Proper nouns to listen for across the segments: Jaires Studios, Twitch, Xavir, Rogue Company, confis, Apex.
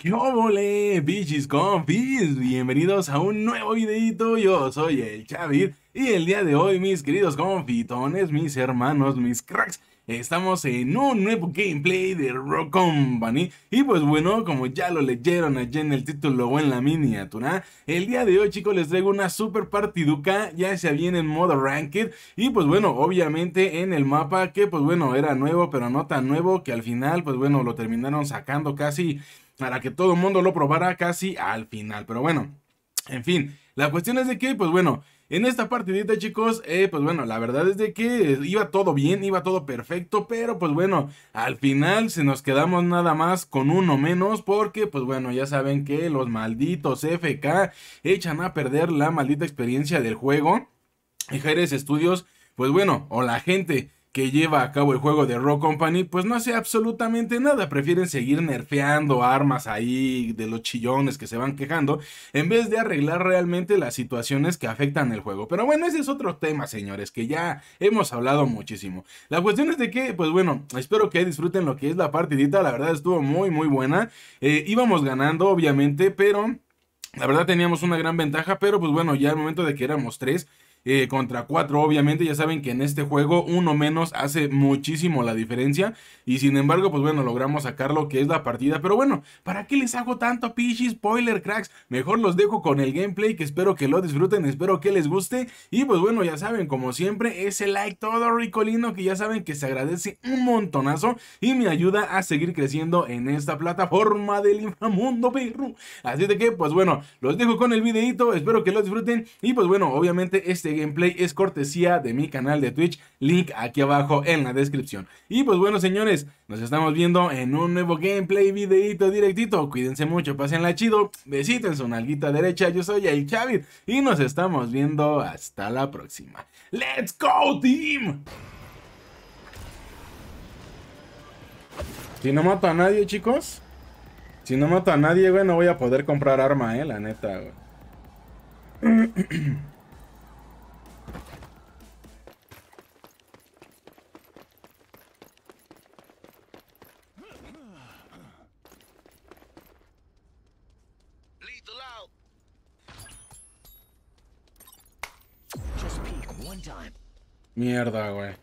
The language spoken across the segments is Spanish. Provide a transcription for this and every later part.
¡Qué obole, bichis confis! Bienvenidos a un nuevo videito. Yo soy el Xavir y el día de hoy, mis queridos confitones, mis hermanos, mis cracks, estamos en un nuevo gameplay de Rogue Company. Y pues bueno, como ya lo leyeron allí en el título o en la miniatura, el día de hoy, chicos, les traigo una super partiduca. Ya se viene en modo ranked. Y pues bueno, obviamente en el mapa que pues bueno, era nuevo, pero no tan nuevo, que al final pues bueno, lo terminaron sacando casi para que todo el mundo lo probara casi al final. Pero bueno, en fin, la cuestión es de que pues bueno, en esta partidita, chicos, pues bueno, la verdad es de que iba todo bien, iba todo perfecto, pero pues bueno, al final se nos quedamos nada más con uno menos, porque pues bueno, ya saben que los malditos FK echan a perder la maldita experiencia del juego. Y Jaires Studios, pues bueno, o la gente que lleva a cabo el juego de Rogue Company, pues no hace absolutamente nada. Prefieren seguir nerfeando armas ahí de los chillones que se van quejando, en vez de arreglar realmente las situaciones que afectan el juego. Pero bueno, ese es otro tema, señores, que ya hemos hablado muchísimo. La cuestión es de que, pues bueno, espero que disfruten lo que es la partidita. La verdad estuvo muy muy buena. Íbamos ganando, obviamente, pero la verdad teníamos una gran ventaja. Pero pues bueno, ya al momento de que éramos 3 contra 4, obviamente ya saben que en este juego uno menos hace muchísimo la diferencia, y sin embargo pues bueno, logramos sacar lo que es la partida. Pero bueno, ¿para qué les hago tanto pichi spoiler, cracks? Mejor los dejo con el gameplay, que espero que lo disfruten, espero que les guste. Y pues bueno, ya saben, como siempre, ese like todo ricolino, que ya saben que se agradece un montonazo y me ayuda a seguir creciendo en esta plataforma del inframundo, perro. Así de que pues bueno, los dejo con el videito, espero que lo disfruten. Y pues bueno, obviamente este gameplay es cortesía de mi canal de Twitch, link aquí abajo en la descripción. Y pues bueno, señores, nos estamos viendo en un nuevo gameplay, videito directito. Cuídense mucho, pásenla chido, besito en su nalguita derecha. Yo soy el Xavir y nos estamos viendo hasta la próxima. ¡Let's go, team! Si no mato a nadie, chicos, si no mato a nadie, güey, no voy a poder comprar arma, la neta, güey. Mierda, güey.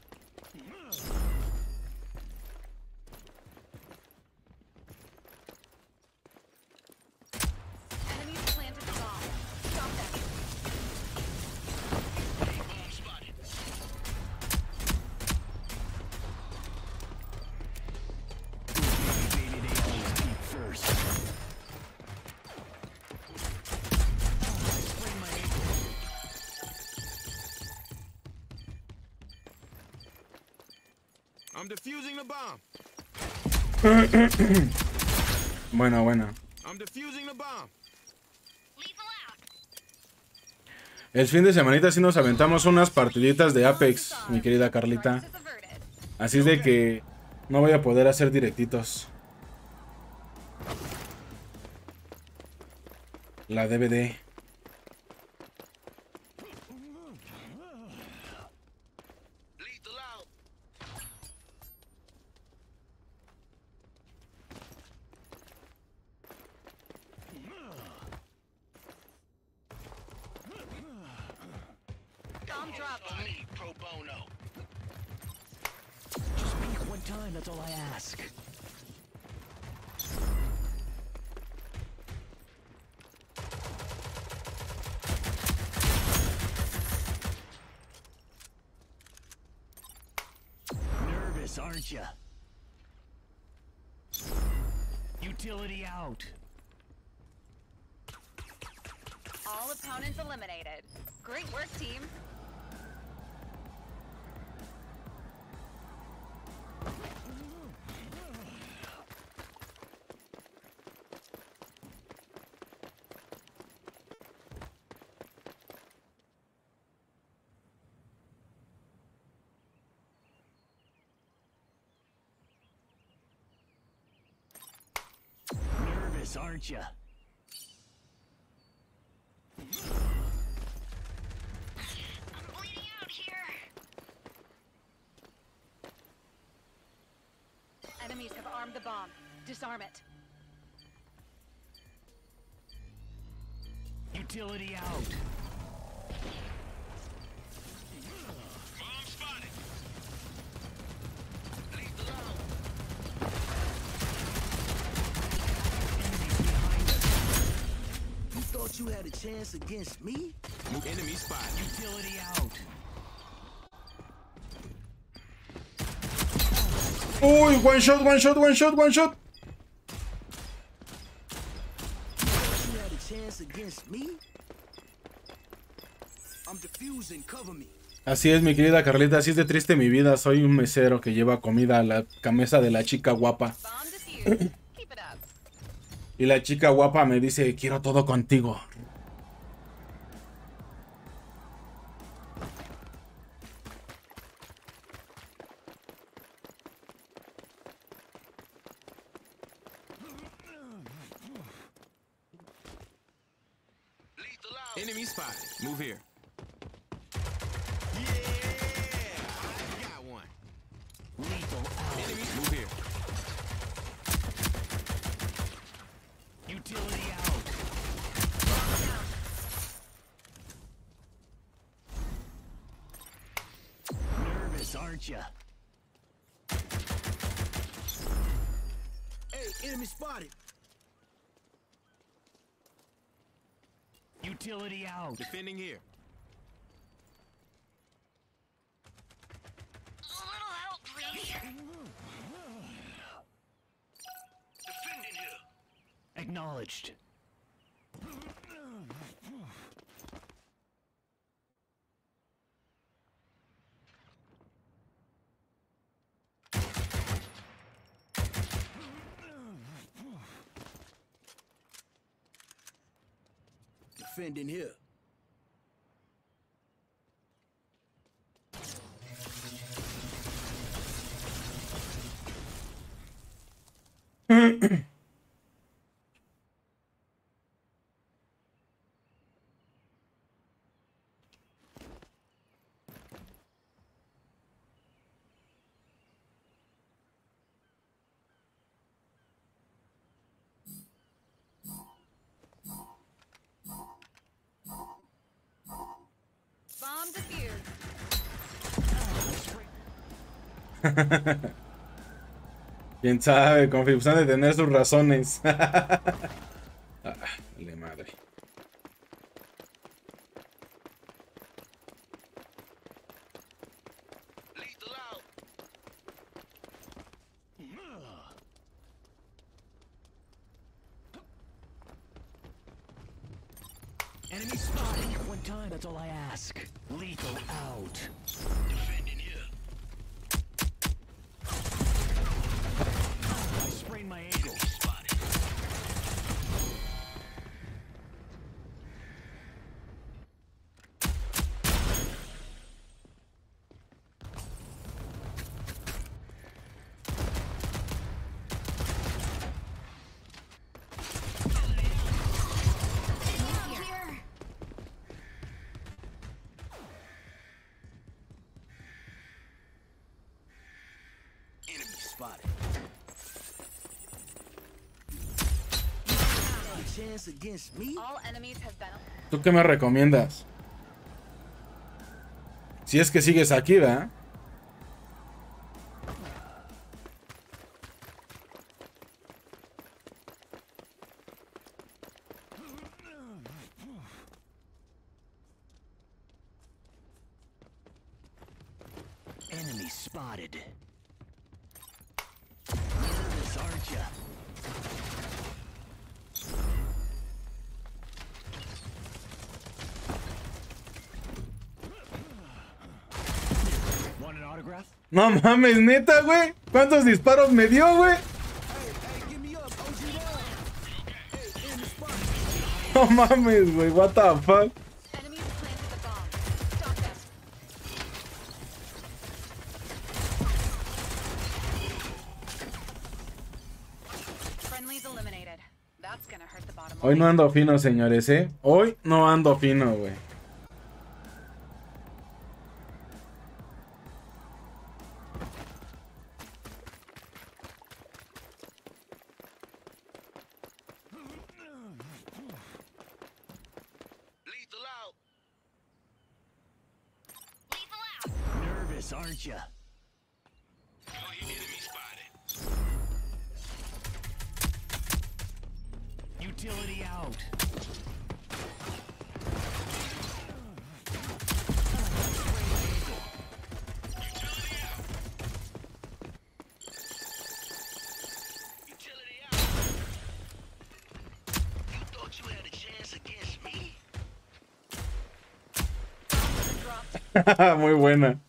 Buena, buena. El fin de semanita sí nos aventamos unas partiditas de Apex, mi querida Carlita. Así es de que no voy a poder hacer directitos. La DVD. Aren't you? Utility out. All opponents eliminated. Great work, team. Aren't you? I'm bleeding out here. Enemies have armed the bomb. Disarm it. Hostility out. Bomb spotted. Leave the loud. Enemies behind us. You thought you had a chance against me? New enemy spot. Utility out. Uy, one shot. Así es, mi querida Carlita, así es de triste mi vida. Soy un mesero que lleva comida a la camisa de la chica guapa. Y la chica guapa me dice, quiero todo contigo. Enemy spotted. Move here. Yeah, I got one. Enemy, move here. Utility out. Nervous, aren't ya? Hey, enemy spotted. Utility out. Defending here. A little help, please. Defending here. Acknowledged. Defending here. Quién sabe, confirman de tener sus razones. Ah, dale madre. Enemy spotted. One time, that's all I ask. Lethal out. Defending here. I sprained my ankle. Spotted. ¿Tú qué me recomiendas? Si es que sigues aquí, ¿verdad? Enemy spotted. No mames, neta, güey. ¿Cuántos disparos me dio, güey? No mames, güey. What the fuck? Hoy no ando fino, señores, ¿eh? Hoy no ando fino, güey. dangerous, aren't you? Enemy spotted. Utility out. Muy buena.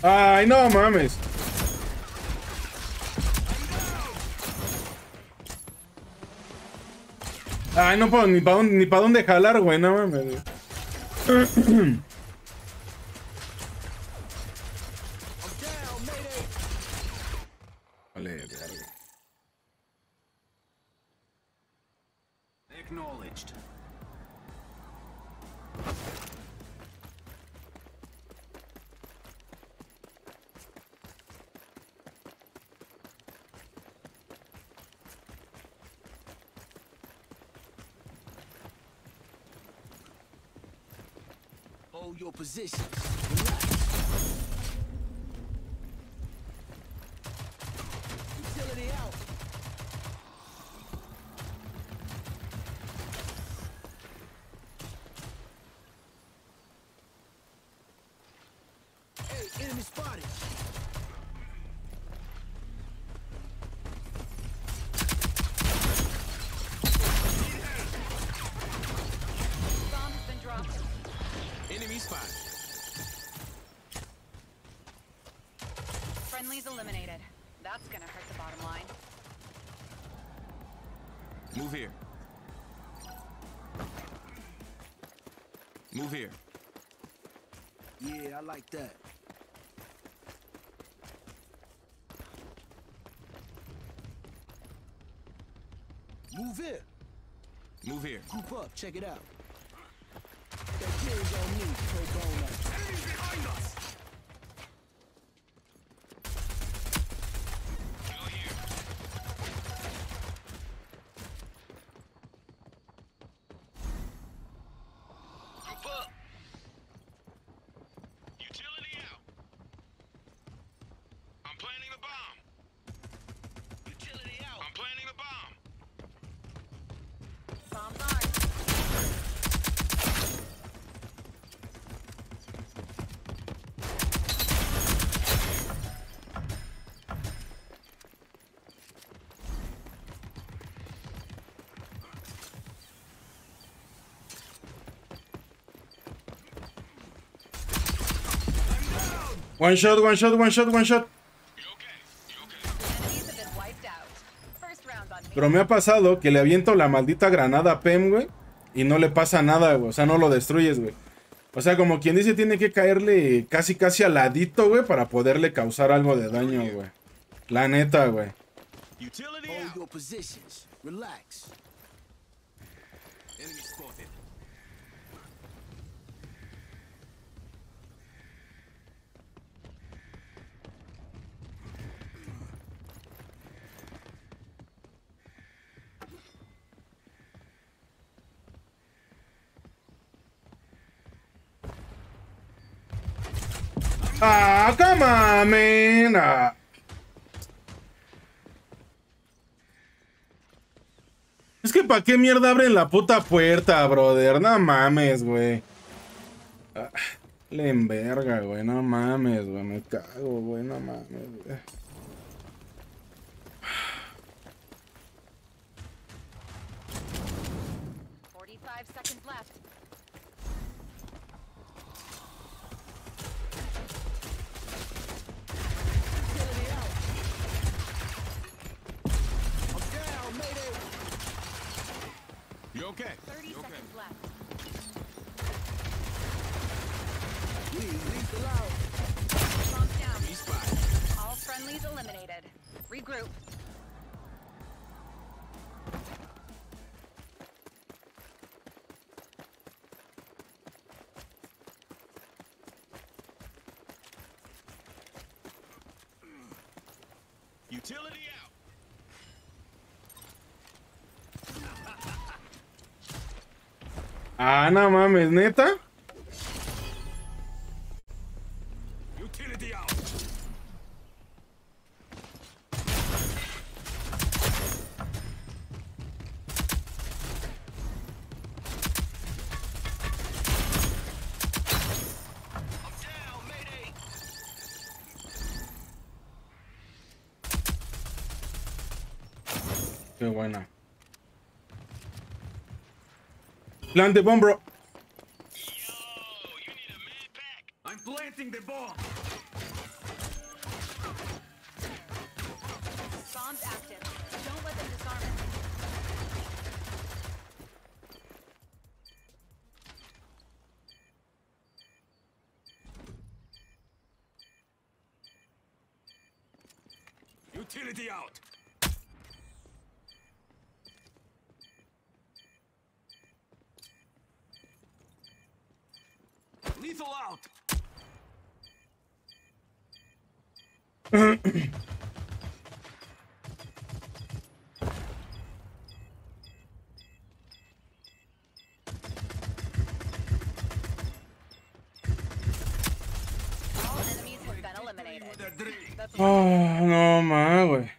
Ay, no mames. Ay, no puedo ni para dónde jalar, güey, no mames. Your position. Utility out. Hey, enemy spotted. Bomb has been dropped. Enemy spot. Friendly's eliminated. That's gonna hurt the bottom line. Move here. Move here. Yeah, I like that. Move here. Move here. Group up, check it out. One shot, one shot, one shot, one shot. Pero me ha pasado que le aviento la maldita granada a Pem, güey, y no le pasa nada, güey. O sea, no lo destruyes, güey. O sea, como quien dice, tiene que caerle casi casi al ladito, güey, para poderle causar algo de daño, güey. La neta, güey. Ah, come on, man. Ah. Es que ¿para qué mierda abren la puta puerta, brother? No mames, güey. Ah, le enverga, güey. No mames, güey. Me cago, güey. No mames, güey. 5 seconds left. I'm down, mayday. You okay? 30 seconds left. Please allow. Bomb down. All friendlies eliminated. Regroup. Utility out. Ah, no mames, neta. Utility out. I'm down, mayday. Qué buena. Plant the bomb, bro. Yo, you need a med pack. I'm planting the bomb. Bombs active. Don't let them disarm it. Utility out. Lethal out. All enemies have been eliminated. Oh, no, man, güey.